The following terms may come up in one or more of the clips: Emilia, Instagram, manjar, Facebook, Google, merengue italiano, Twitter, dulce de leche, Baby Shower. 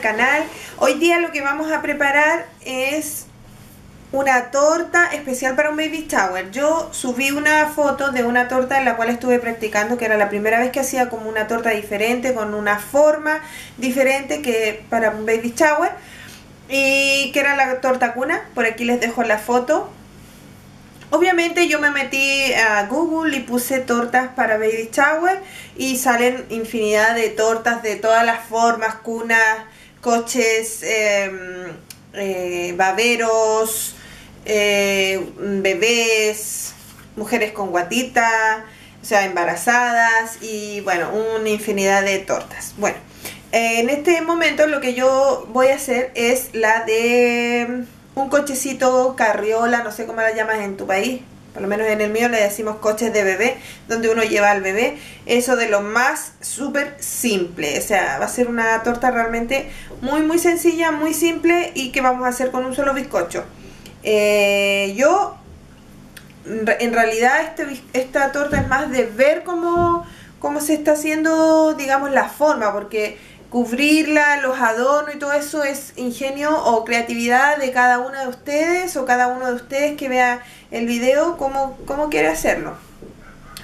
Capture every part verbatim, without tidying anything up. al canal. Hoy día lo que vamos a preparar es una torta especial para un baby shower. Yo subí una foto de una torta en la cual estuve practicando, que era la primera vez que hacía como una torta diferente, con una forma diferente que para un baby shower, y que era la torta cuna. Por aquí les dejo la foto. Obviamente yo me metí a Google y puse tortas para baby shower y salen infinidad de tortas de todas las formas: cunas, coches, eh, eh, baberos, eh, bebés, mujeres con guatita, o sea, embarazadas, y bueno, una infinidad de tortas. Bueno, en este momento lo que yo voy a hacer es la de un cochecito carriola, no sé cómo la llamas en tu país, por lo menos en el mío le decimos coches de bebé, donde uno lleva al bebé. Eso de lo más súper simple, o sea, va a ser una torta realmente muy muy sencilla, muy simple, y que vamos a hacer con un solo bizcocho. Eh, yo en realidad este, esta torta es más de ver cómo, cómo se está haciendo, digamos, la forma, porque cubrirla, los adornos y todo eso es ingenio o creatividad de cada una de ustedes, o cada uno de ustedes que vea el video cómo, cómo quiere hacerlo.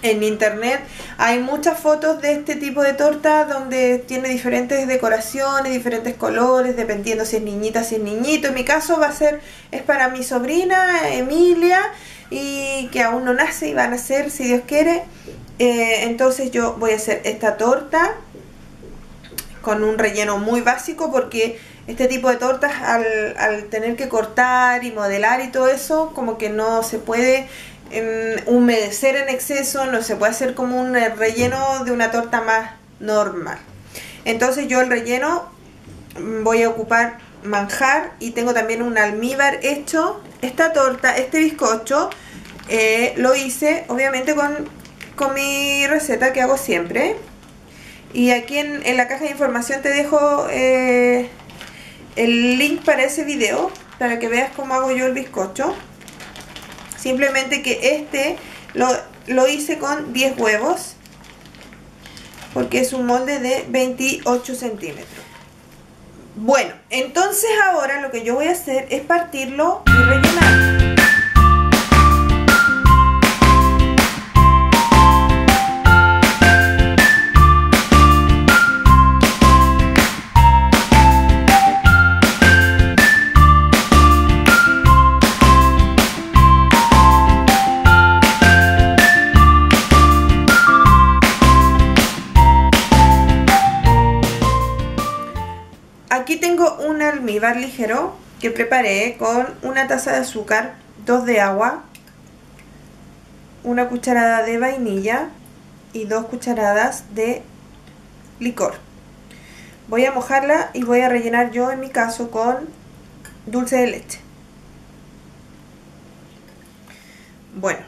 En internet hay muchas fotos de este tipo de torta donde tiene diferentes decoraciones, diferentes colores, dependiendo si es niñita, si es niñito. En mi caso va a ser, es para mi sobrina Emilia, y que aún no nace y va a nacer si Dios quiere. Eh, entonces yo voy a hacer esta torta con un relleno muy básico, porque este tipo de tortas al, al tener que cortar y modelar y todo eso, como que no se puede eh, humedecer en exceso, no se puede hacer como un relleno de una torta más normal. Entonces yo el relleno voy a ocupar manjar, y tengo también un almíbar hecho. Esta torta, este bizcocho, eh, lo hice obviamente con, con mi receta que hago siempre. Y aquí en, en la caja de información te dejo eh, el link para ese video, para que veas cómo hago yo el bizcocho. Simplemente que este lo, lo hice con diez huevos, porque es un molde de veintiocho centímetros. Bueno, entonces ahora lo que yo voy a hacer es partirlo y rellenarlo. Aquí tengo un almíbar ligero que preparé con una taza de azúcar, dos de agua, una cucharada de vainilla y dos cucharadas de licor. Voy a mojarla y voy a rellenar yo, en mi caso, con dulce de leche. Bueno,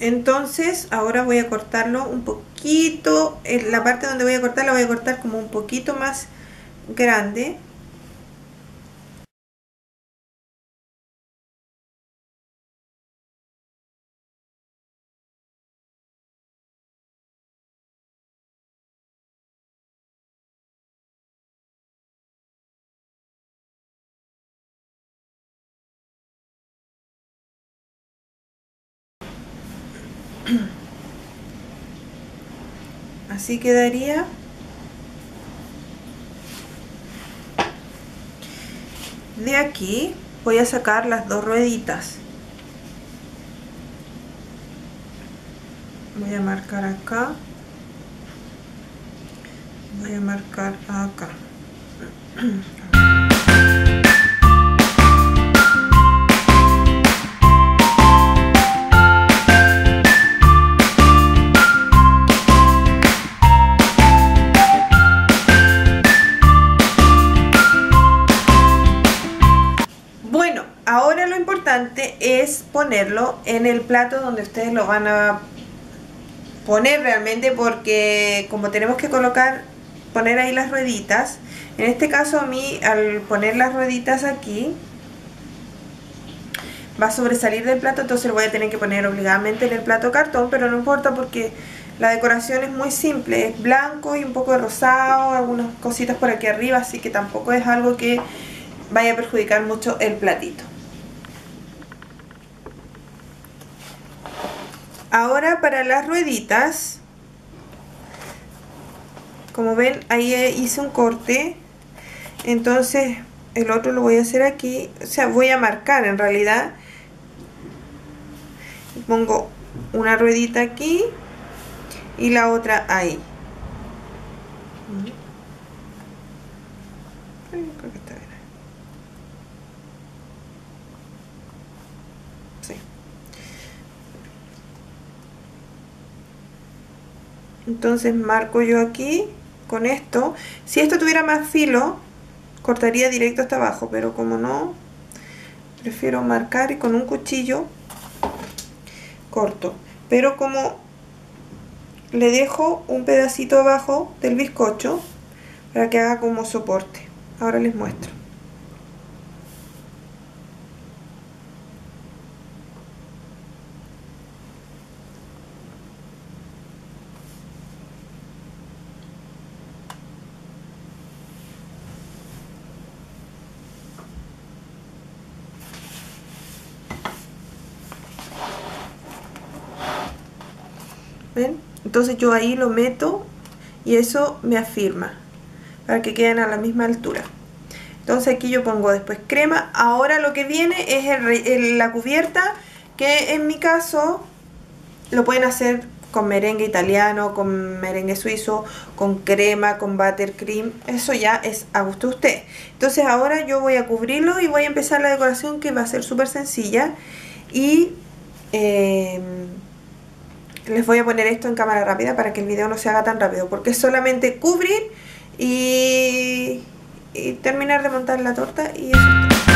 entonces ahora voy a cortarlo un poquito. En la parte donde voy a cortar la voy a cortar como un poquito más grande. Así quedaría. De aquí voy a sacar las dos rueditas. Voy a marcar acá. Voy a marcar acá. Es ponerlo en el plato donde ustedes lo van a poner realmente, porque como tenemos que colocar, poner ahí las rueditas, en este caso a mí, al poner las rueditas aquí, va a sobresalir del plato, entonces lo voy a tener que poner obligadamente en el plato cartón, pero no importa, porque La decoración es muy simple, es blanco y un poco de rosado, algunas cositas por aquí arriba, así que tampoco es algo que vaya a perjudicar mucho el platito. Ahora para las rueditas, como ven, ahí hice un corte, entonces el otro lo voy a hacer aquí, o sea, voy a marcar en realidad. Pongo una ruedita aquí y la otra ahí. Creo que está bien. Sí. Entonces marco yo aquí con esto. Si esto tuviera más filo, cortaría directo hasta abajo, pero como no, prefiero marcar y con un cuchillo corto. Pero como le dejo un pedacito abajo del bizcocho para que haga como soporte. Ahora les muestro. ¿Ven? Entonces yo ahí lo meto y eso me afirma para que queden a la misma altura. Entonces aquí yo pongo después crema. Ahora lo que viene es el, el, la cubierta, que en mi caso lo pueden hacer con merengue italiano, con merengue suizo, con crema, con buttercream. Eso ya es a gusto de usted. Entonces ahora yo voy a cubrirlo y voy a empezar la decoración, que va a ser súper sencilla. Y... Eh, les voy a poner esto en cámara rápida para que el video no se haga tan rápido, porque es solamente cubrir y, y terminar de montar la torta y eso es todo.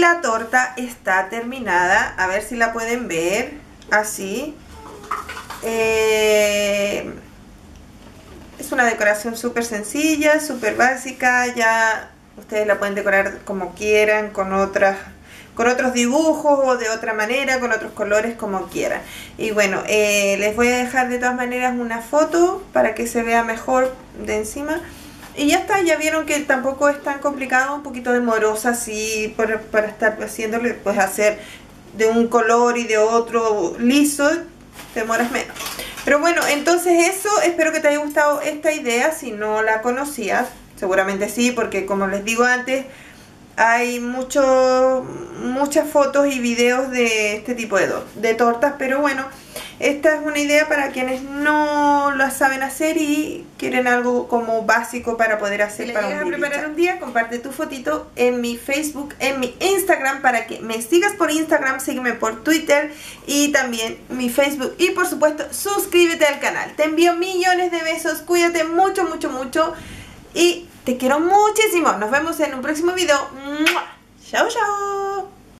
La torta está terminada, a ver si la pueden ver así. Eh, es una decoración súper sencilla, súper básica. Ya ustedes la pueden decorar como quieran, con otras, con otros dibujos o de otra manera, con otros colores, como quieran. Y bueno, eh, les voy a dejar de todas maneras una foto para que se vea mejor de encima. Y ya está, ya vieron que tampoco es tan complicado, un poquito demorosa así por, para estar haciéndole, pues hacer de un color y de otro liso, demoras menos. Pero bueno, entonces eso, espero que te haya gustado esta idea, si no la conocías, seguramente sí, porque como les digo antes, Hay mucho, muchas fotos y videos de este tipo de, de tortas, pero bueno, esta es una idea para quienes no la saben hacer y quieren algo como básico para poder hacer. Si para un a preparar un día, comparte tu fotito en mi Facebook, en mi Instagram, para que me sigas por Instagram, sígueme por Twitter y también mi Facebook. Y por supuesto, suscríbete al canal. Te envío millones de besos, cuídate mucho, mucho, mucho y te quiero muchísimo. Nos vemos en un próximo video. ¡Mua! Chao, chao.